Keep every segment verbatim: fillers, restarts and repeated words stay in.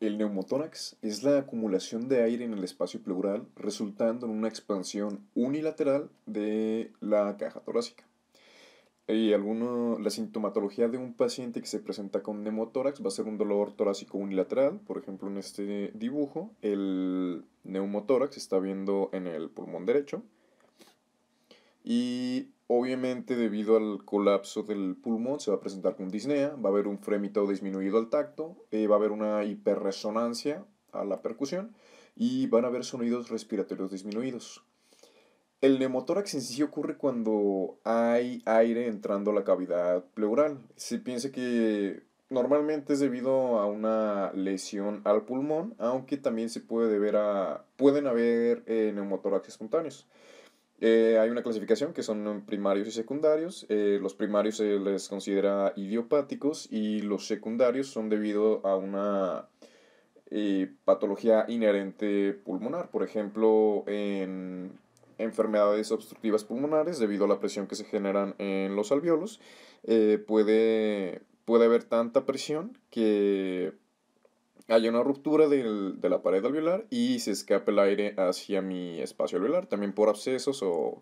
El neumotórax es la acumulación de aire en el espacio pleural resultando en una expansión unilateral de la caja torácica. Y alguno, la sintomatología de un paciente que se presenta con neumotórax va a ser un dolor torácico unilateral. Por ejemplo, en este dibujo, el neumotórax está viendo en el pulmón derecho. Y obviamente debido al colapso del pulmón se va a presentar con disnea, va a haber un frémito disminuido al tacto, eh, va a haber una hiperresonancia a la percusión y van a haber sonidos respiratorios disminuidos. El neumotórax en sí ocurre cuando hay aire entrando a la cavidad pleural. Se piensa que normalmente es debido a una lesión al pulmón, aunque también se puede deber a, pueden haber eh, neumotórax espontáneos. Eh, hay una clasificación que son primarios y secundarios. Eh, los primarios se les considera idiopáticos y los secundarios son debido a una eh, patología inherente pulmonar. Por ejemplo, en enfermedades obstructivas pulmonares, debido a la presión que se generan en los alveolos, eh, puede, puede haber tanta presión que hay una ruptura del, de la pared alveolar y se escapa el aire hacia mi espacio alveolar. También por abscesos o,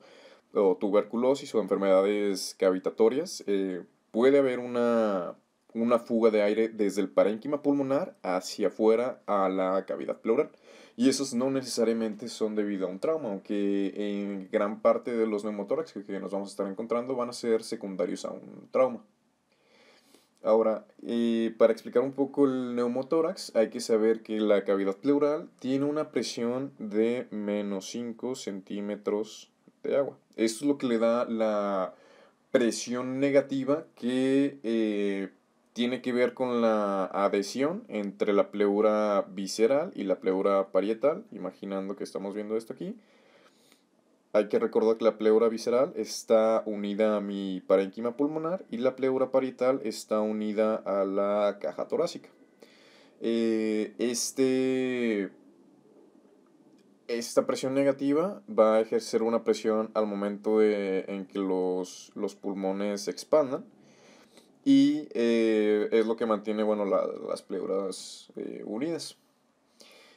o tuberculosis o enfermedades cavitatorias eh, puede haber una, una fuga de aire desde el parénquima pulmonar hacia afuera a la cavidad pleural. Y esos no necesariamente son debido a un trauma, aunque en gran parte de los neumotórax que, que nos vamos a estar encontrando van a ser secundarios a un trauma. Ahora, eh, para explicar un poco el neumotórax, hay que saber que la cavidad pleural tiene una presión de menos cinco centímetros de agua. Esto es lo que le da la presión negativa que eh, tiene que ver con la adhesión entre la pleura visceral y la pleura parietal. Imaginando que estamos viendo esto aquí. Hay que recordar que la pleura visceral está unida a mi parénquima pulmonar y la pleura parietal está unida a la caja torácica. Eh, este, esta presión negativa va a ejercer una presión al momento de, en que los, los pulmones se expandan y eh, es lo que mantiene bueno, la, las pleuras eh, unidas.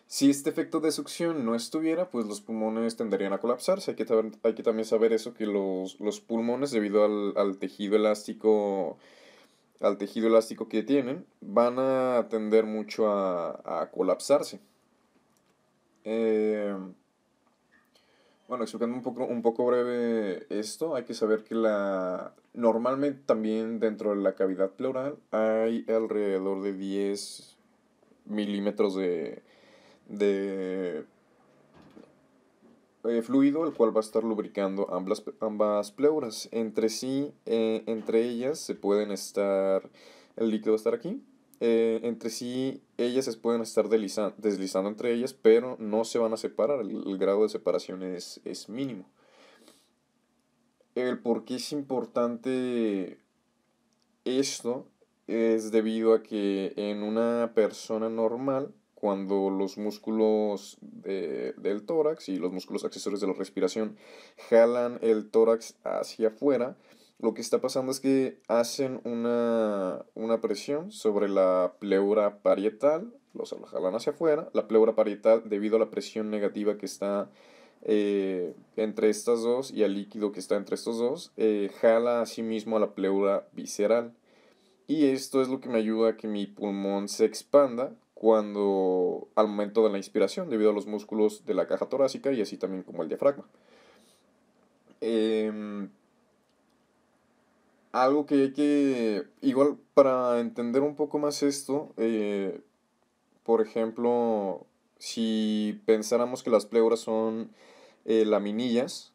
Si este efecto de succión no estuviera, pues los pulmones tenderían a colapsarse. Hay que, hay que también saber eso, que los, los pulmones, debido al, al, tejido elástico, al tejido elástico que tienen, van a tender mucho a, a colapsarse. Eh, bueno, explicando un poco, un poco breve esto, hay que saber que la, normalmente también dentro de la cavidad pleural hay alrededor de diez milímetros de... de eh, fluido, el cual va a estar lubricando ambas, ambas pleuras entre sí. Eh, entre ellas se pueden estar, el líquido va a estar aquí, eh, entre sí ellas se pueden estar deslizando, deslizando entre ellas, pero no se van a separar, el, el grado de separación es, es mínimo. El por qué es importante esto es debido a que en una persona normal, cuando los músculos de, del tórax y los músculos accesorios de la respiración jalan el tórax hacia afuera, lo que está pasando es que hacen una, una presión sobre la pleura parietal, los jalan hacia afuera. La pleura parietal, debido a la presión negativa que está eh, entre estas dos y al líquido que está entre estos dos, eh, jala a sí mismo a la pleura visceral. Y esto es lo que me ayuda a que mi pulmón se expanda cuando al momento de la inspiración, debido a los músculos de la caja torácica y así también como el diafragma. Eh, algo que hay que, igual para entender un poco más esto, eh, por ejemplo, si pensáramos que las pleuras son eh, laminillas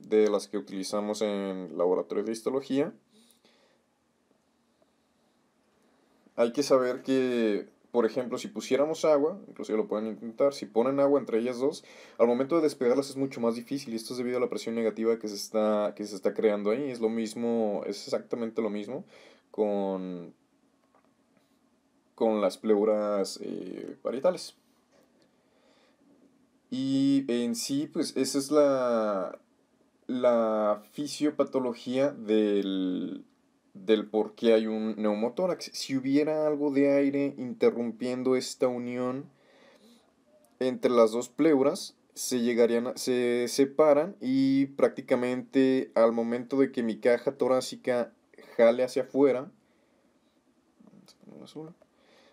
de las que utilizamos en laboratorio de histología, hay que saber que, por ejemplo, si pusiéramos agua, inclusive lo pueden intentar, si ponen agua entre ellas dos, al momento de despegarlas es mucho más difícil y esto es debido a la presión negativa que se está, que se está creando ahí. Es lo mismo, es exactamente lo mismo con, con las pleuras eh, parietales. Y en sí, pues esa es la, la fisiopatología del, del por qué hay un neumotórax. Si hubiera algo de aire interrumpiendo esta unión entre las dos pleuras, se llegarían a, se separan y prácticamente al momento de que mi caja torácica jale hacia afuera,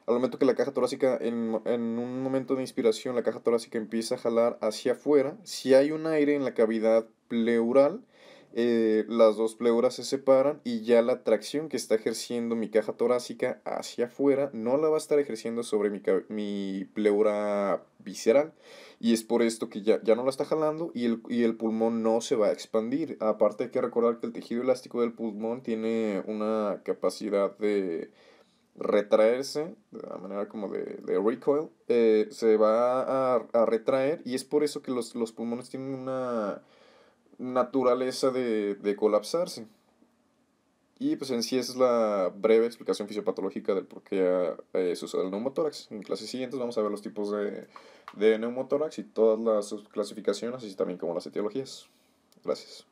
al momento que la caja torácica, en, en un momento de inspiración, la caja torácica empieza a jalar hacia afuera, si hay un aire en la cavidad pleural, eh, las dos pleuras se separan y ya la tracción que está ejerciendo mi caja torácica hacia afuera no la va a estar ejerciendo sobre mi, mi pleura visceral, y es por esto que ya, ya no la está jalando y el, y el pulmón no se va a expandir. Aparte hay que recordar que el tejido elástico del pulmón tiene una capacidad de retraerse, de la manera como de, de recoil, eh, se va a, a retraer, y es por eso que los, los pulmones tienen una naturaleza de, de colapsarse. Y pues en sí esa es la breve explicación fisiopatológica del por qué eh, sucede el neumotórax. En clases siguientes vamos a ver los tipos de, de neumotórax y todas las subclasificaciones, así también como las etiologías. Gracias.